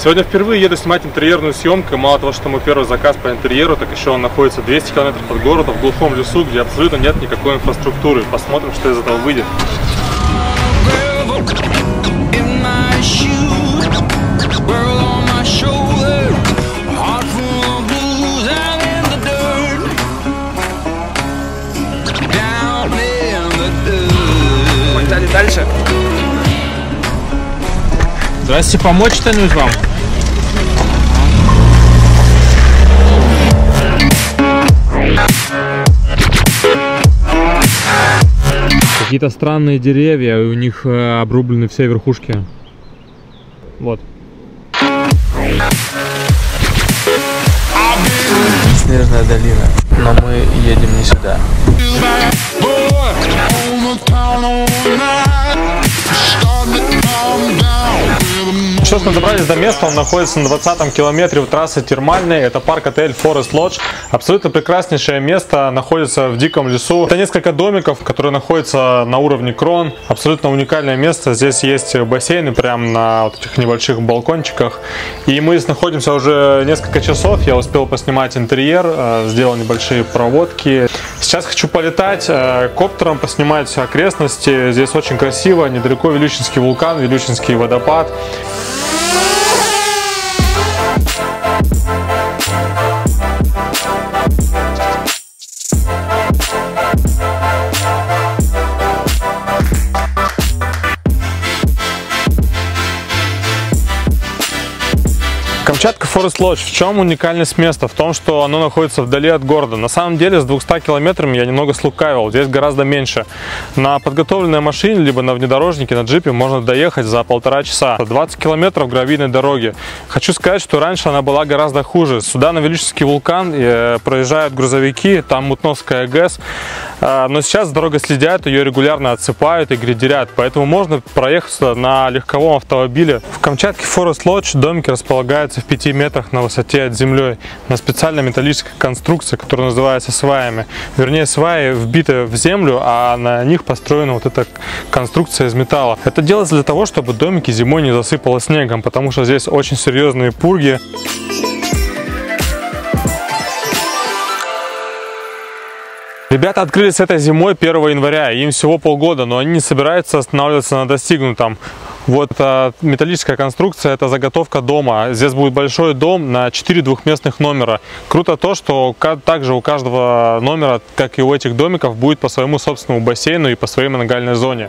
Сегодня впервые еду снимать интерьерную съемку. Мало того, что мой первый заказ по интерьеру, так еще он находится 200 километров от города, в глухом лесу, где абсолютно нет никакой инфраструктуры. Посмотрим, что из этого выйдет. Погнали дальше. Здрасте, помочь что-нибудь вам? Какие-то странные деревья, у них обрублены все верхушки. Вот. Снежная долина, но мы едем не сюда. Сейчас мы добрались до места, он находится на 20-м километре у трассы термальной, это парк-отель Forest Lodge. Абсолютно прекраснейшее место, находится в диком лесу. Это несколько домиков, которые находятся на уровне крон. Абсолютно уникальное место, здесь есть бассейны прямо на вот этих небольших балкончиках. И мы здесь находимся уже несколько часов, я успел поснимать интерьер, сделал небольшие проводки. Сейчас хочу полетать коптером, поснимать окрестности, здесь очень красиво, недалеко Вилючинский вулкан, Вилючинский водопад. Камчатка Forest Lodge. В чем уникальность места? В том, что оно находится вдали от города. На самом деле с 200 километрами я немного слукавил, здесь гораздо меньше. На подготовленной машине, либо на внедорожнике, на джипе можно доехать за 1,5 часа. 20 километров гравийной дороги. Хочу сказать, что раньше она была гораздо хуже. Сюда на Велический вулкан проезжают грузовики, там Мутновская ГЭС. Но сейчас дорога следят, ее регулярно отсыпают и грейдерят, поэтому можно проехаться на легковом автомобиле. В Камчатке Forest Lodge домики располагаются в 5 метрах на высоте от земли на специальной металлической конструкции, которая называется сваями. Вернее, сваи вбиты в землю, а на них построена вот эта конструкция из металла. Это делается для того, чтобы домики зимой не засыпало снегом, потому что здесь очень серьезные пурги. Ребята открылись этой зимой 1 января, им всего полгода, но они не собираются останавливаться на достигнутом. Вот металлическая конструкция, это заготовка дома. Здесь будет большой дом на 4 двухместных номера. Круто то, что также у каждого номера, как и у этих домиков, будет по своему собственному бассейну и по своей мангальной зоне.